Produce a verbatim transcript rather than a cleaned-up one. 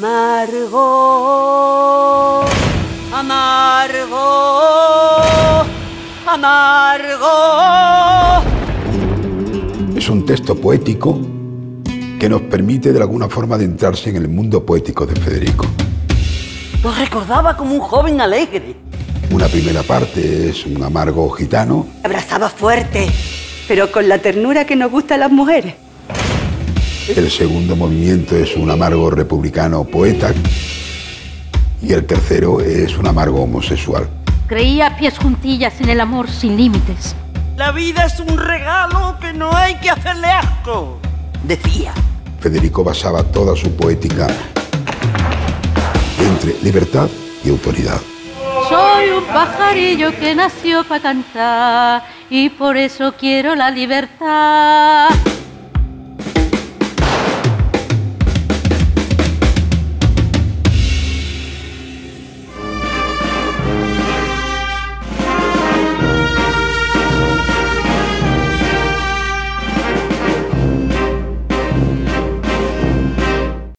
Amargo, amargo, amargo. Es un texto poético que nos permite de alguna forma adentrarse en el mundo poético de Federico. Lo recordaba como un joven alegre. Una primera parte es un amargo gitano. Abrazaba fuerte, pero con la ternura que nos gusta a las mujeres. El segundo movimiento es un amargo republicano poeta. Y el tercero es un amargo homosexual. Creía pies juntillas en el amor sin límites. La vida es un regalo que no hay que hacerle asco, decía. Federico basaba toda su poética entre libertad y autoridad. Soy un pajarillo que nació para cantar y por eso quiero la libertad.